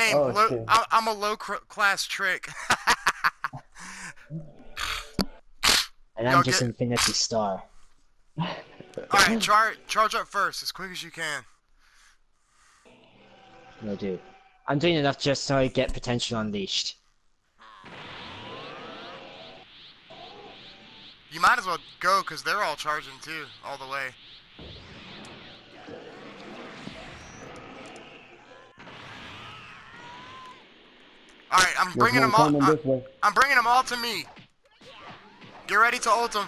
name. Oh, I'm a low-class trick. And I'm just Infinity Star. Alright, charge up first, as quick as you can. No, dude. I'm doing enough just so I get potential unleashed. You might as well go, because they're all charging too, all the way. Alright, I'm bringing them all. I'm bringing them all to me. Get ready to ult them.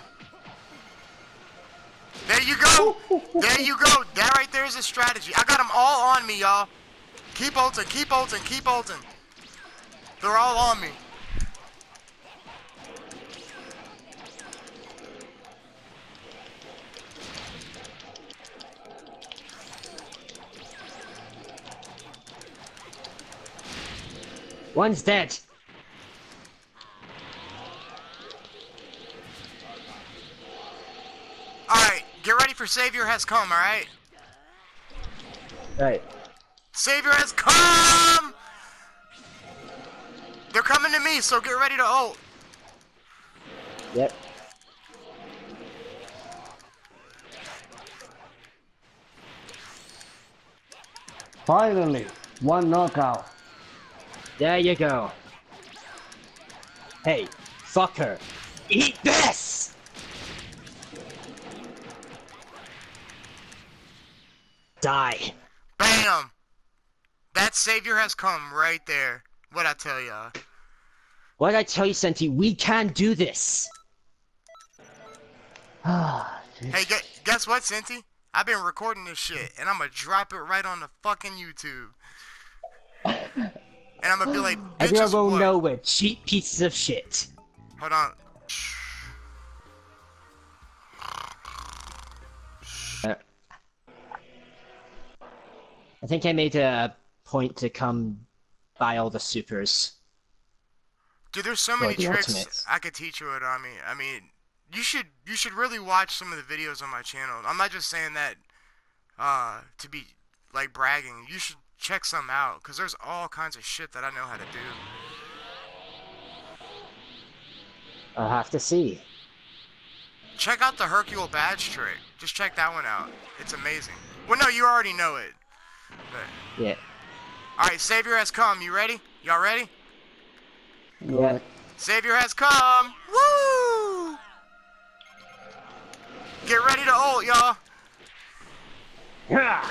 There you go. There you go. That right there is a strategy. I got them all on me, y'all. Keep ulting, keep ulting, keep ulting. They're all on me. One's dead. Alright, get ready for Savior Has Come, alright? Alright. Savior has come! They're coming to me, so get ready to ult. Yep. Finally, one knockout. There you go. Hey, fucker. Eat this! Die. Bam! That Savior Has Come right there. What'd I tell ya? What'd I tell you, Senty? We can do this! Hey, guess what, Senty? I've been recording this shit, and I'm gonna drop it right on the fucking YouTube. And I'm gonna be like, everyone will know we're cheap pieces of shit. Hold on. I think I made a point to come buy all the supers. Dude, there's so many tricks ultimates. I could teach you it on me. I mean, you should really watch some of the videos on my channel. I'm not just saying that to be like bragging. You should check some out, because there's all kinds of shit that I know how to do. I'll have to see. Check out the Hercule Badge trick. Just check that one out. It's amazing. Well, no, you already know it. But... yeah. Alright, Savior Has Come. You ready? Y'all ready? Yeah. Savior Has Come! Woo! Get ready to ult, y'all! Yeah!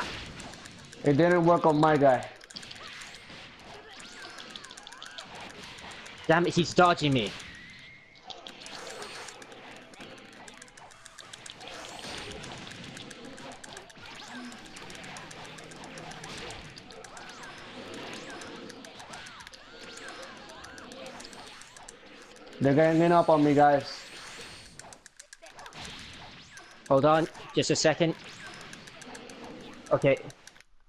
It didn't work on my guy. Damn it, he's dodging me. They're ganging up on me, guys. Hold on, just a second. Okay.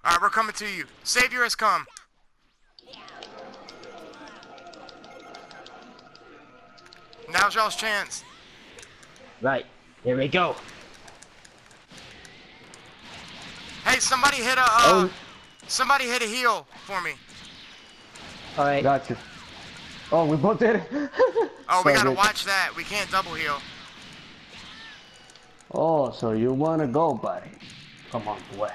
Alright, we're coming to you. Savior Has Come. Now's y'all's chance. Right, here we go. Hey, somebody hit a, somebody hit a heal for me. Alright. Gotcha. Oh, we both did it. Oh, we gotta watch that. We can't double heal. Oh, so you wanna go, buddy? Come on, boy.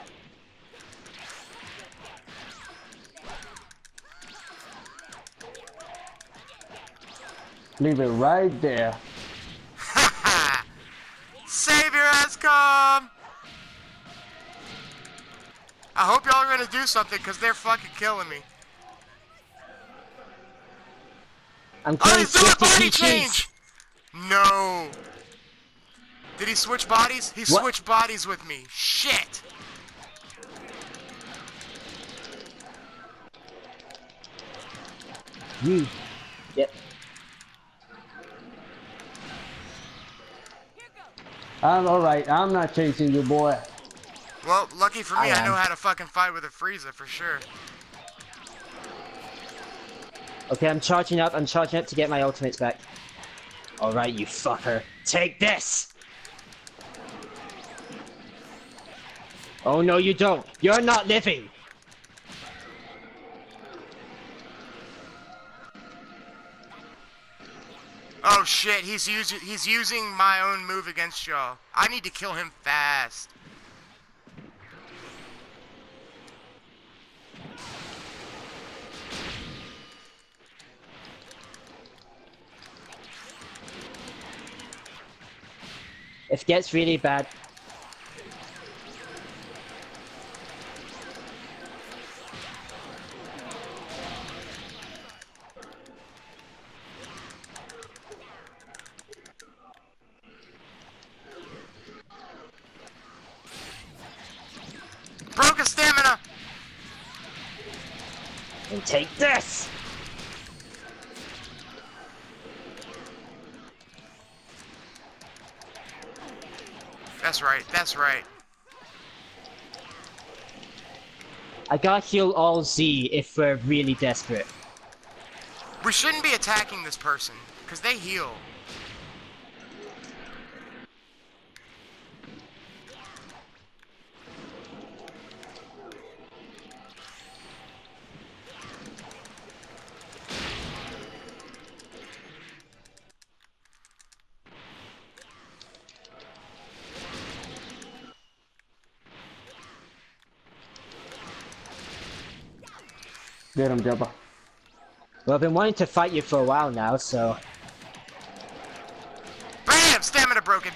Leave it right there. Savior Has Come! I hope y'all are gonna do something, because they're fucking killing me. I'm he's doing body change! No! Did he switch bodies? He switched bodies with me. Shit! You. Yep. I'm alright. I'm not chasing you, boy. Well, lucky for me, I know how to fucking fight with a Frieza for sure. Okay, I'm charging up to get my ultimates back. Alright, you fucker. Take this! Oh no, you don't. You're not living! Oh shit, he's using my own move against y'all. I need to kill him fast. It gets really bad. Broke his stamina! And take this! That's right, that's right. I gotta heal all Z if we're really desperate. We shouldn't be attacking this person, because they heal. Get him, Jabba. Well, I've been wanting to fight you for a while now, so... BAM! Stamina broken!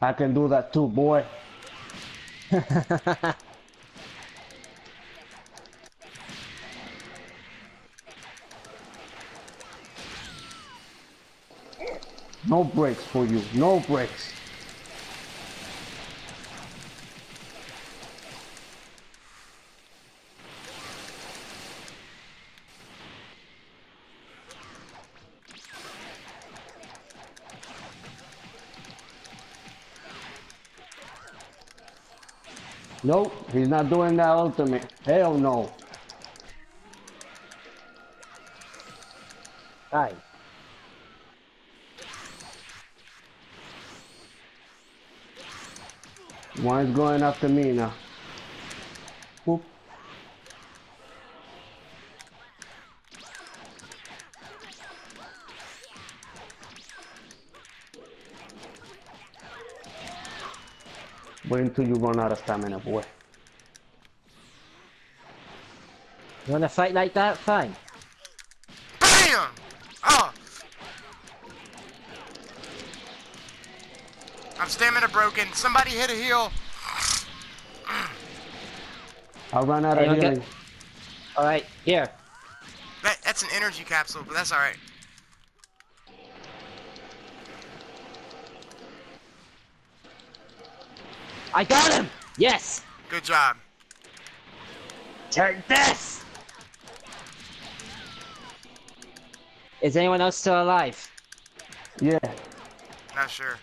I can do that too, boy. No breaks for you, no breaks. Nope, he's not doing that ultimate. Hell no. Aye. One's going after me now. Whoop. Wait until you run out of stamina, boy. You wanna fight like that? Fine. BAM! Oh! I'm stamina broken. Somebody hit a heal. I'll run out of healing. Alright, here. That's an energy capsule, but that's alright. I got him! Yes! Good job. Take this! Is anyone else still alive? Yeah. Not sure.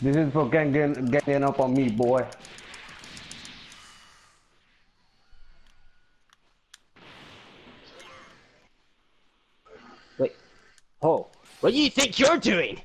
This is for getting up on me, boy. Wait. Oh. What do you think you're doing?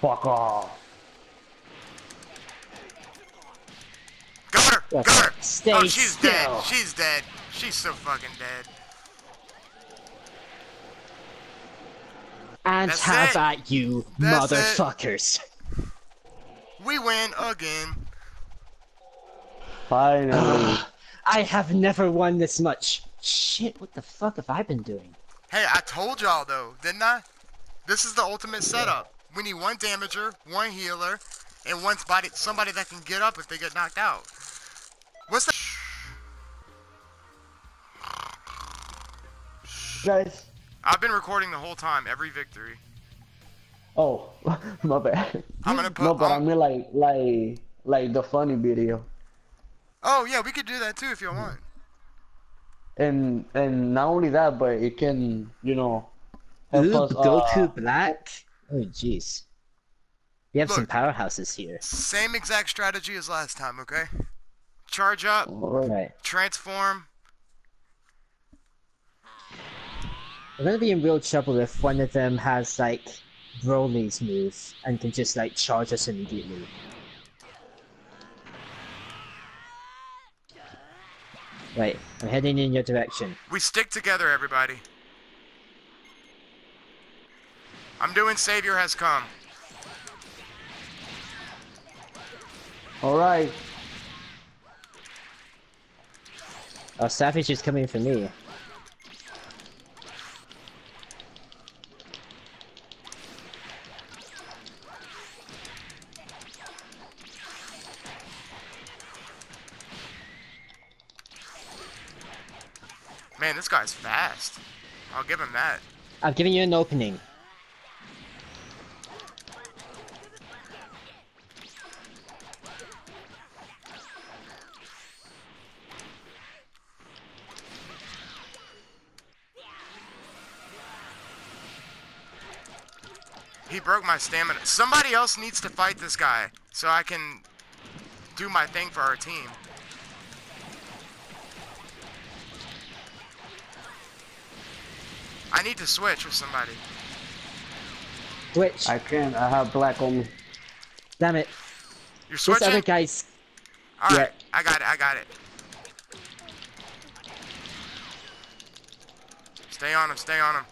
Fuck off. Got her! Stay oh, she's still. Dead. She's dead. She's so fucking dead. And that's how it. About you, that's motherfuckers? It. We win again. Finally. I have never won this much. Shit, what the fuck have I been doing? Hey, I told y'all though, didn't I? This is the ultimate setup. We need one damager, one healer, and one somebody that can get up if they get knocked out. What's that? Guys, I've been recording the whole time, every victory. Oh, my bad. I'm gonna put, no, but I mean like the funny video. Oh yeah, we could do that too if you want. And not only that, but it can, you know, help us. Goku Black. Oh jeez. We have some powerhouses here. Same exact strategy as last time, okay? Charge up. All right. Transform. We're gonna be in real trouble if one of them has like Broly's move and can just like charge us immediately. Right, I'm heading in your direction. We stick together, everybody. I'm doing Savior Has Come. Alright. Oh, Savage is coming for me. Man, this guy's fast. I'll give him that. I'm giving you an opening. He broke my stamina. Somebody else needs to fight this guy so I can do my thing for our team. I need to switch with somebody. Switch. I can. I have Black on me. Damn it. You're switching? This other guy's... Alright, yeah. I got it. I got it. Stay on him. Stay on him.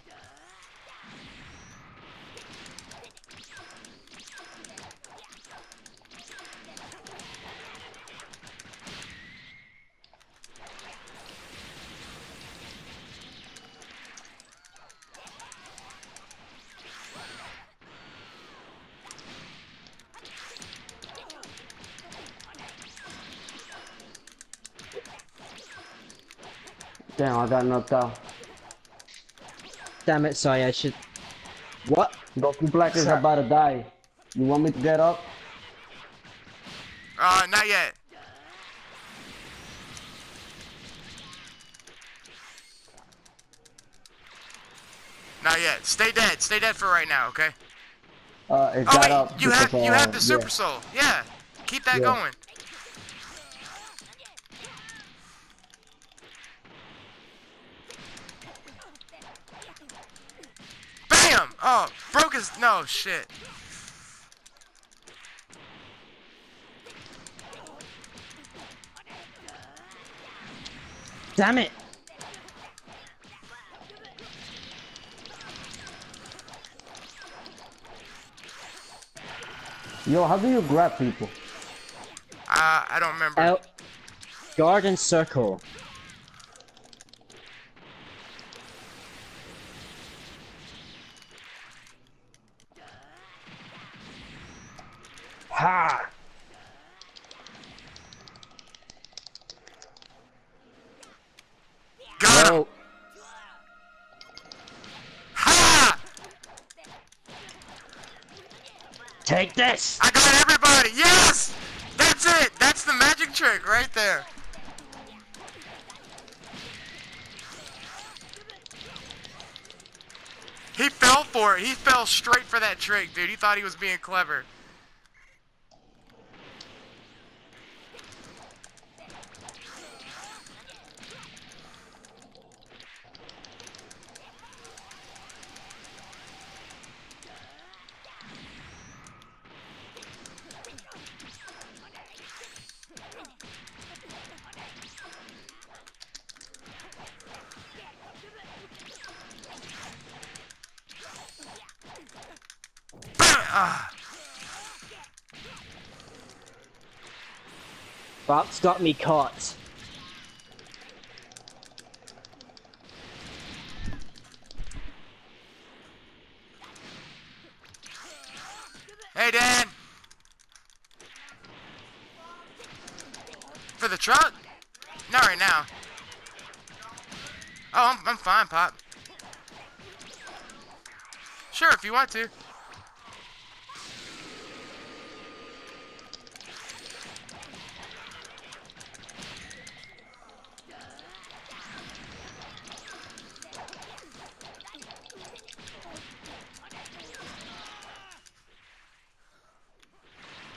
Damn, I got knocked out. Damn it, sorry, I should... What? Goku Black is about to die. You want me to get up? Not yet. Not yet. Stay dead for right now, okay? It got up. You have the Super Soul. Yeah, keep that going. Oh, broke his... No, shit. Damn it. Yo, how do you grab people? I don't remember. Guard and circle. Ha! Got him! Ha! Take this! I got everybody! Yes! That's it! That's the magic trick right there! He fell for it! He fell straight for that trick, dude. He thought he was being clever. Fox got me caught. Hey, Dan. For the truck? Not right now. Oh, I'm fine, Pop. Sure, if you want to.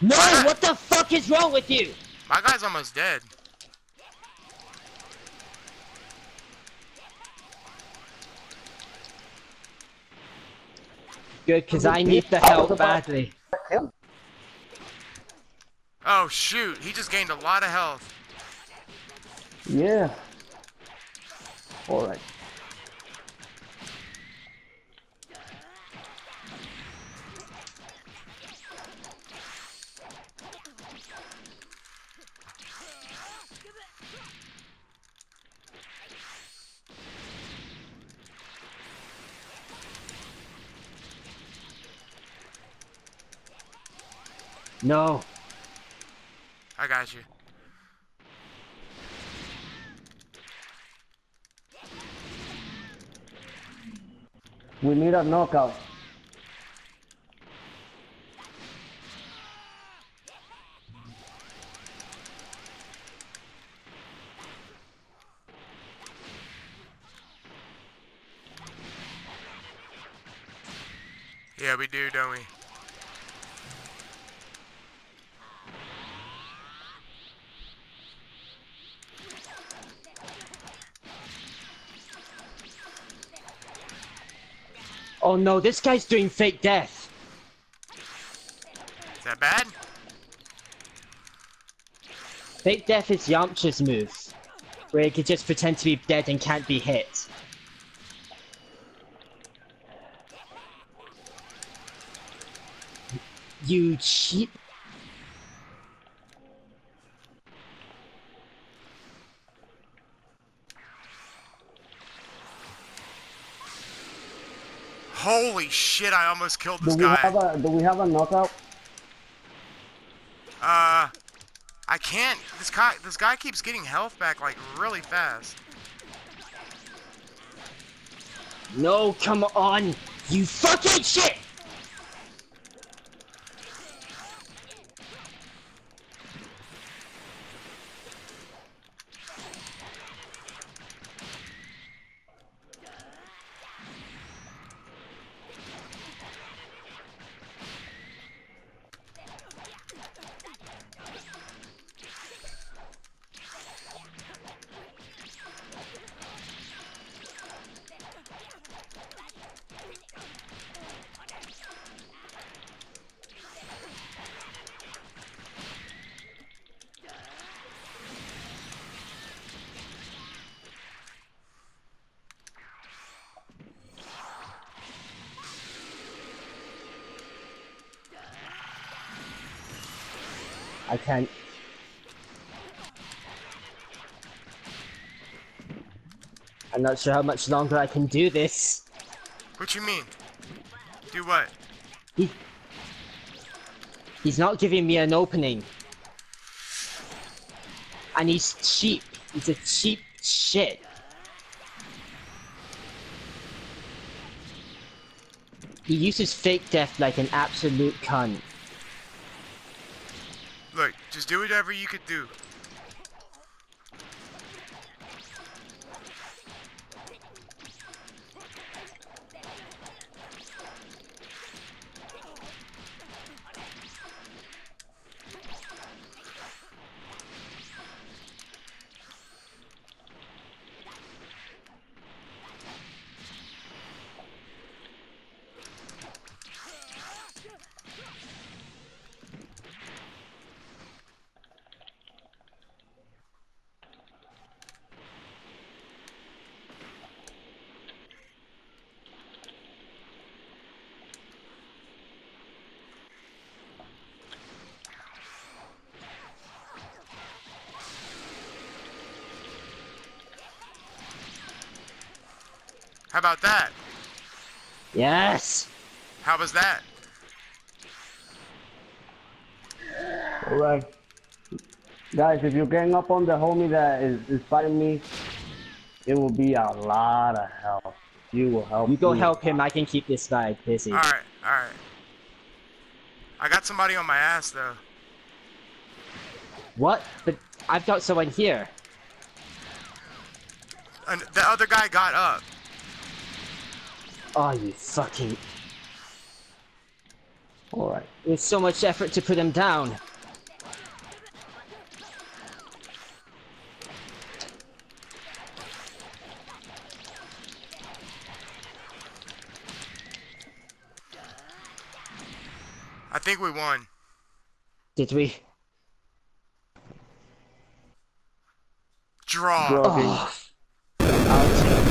No, what the fuck is wrong with you? My guy's almost dead. Good, because I need the help badly. Oh shoot, he just gained a lot of health. Yeah. Alright. No. I got you. We need a knockout. Yeah, we do, don't we? Oh no, this guy's doing fake death. Is that bad? Fake death is Yamcha's move, where he could just pretend to be dead and can't be hit. You cheat. Holy shit, I almost killed this guy. Do we have a knockout? I can't. This guy keeps getting health back like really fast. No, come on, you fucking shit! I can't. I'm not sure how much longer I can do this. What you mean? Do what? He's not giving me an opening. And he's cheap. He's a cheap shit. He uses fake death like an absolute cunt. Just do whatever you could do. How about that? Yes! How was that? Alright. Guys, if you gang up on the homie that is fighting me, it will be a lot of help. You will help me. You go help him, I can keep this guy busy. Alright, alright. I got somebody on my ass, though. What? But I've got someone here. And the other guy got up. Oh, you fucking... Alright. It was so much effort to put him down. I think we won. Did we? Draw. Oh. Out.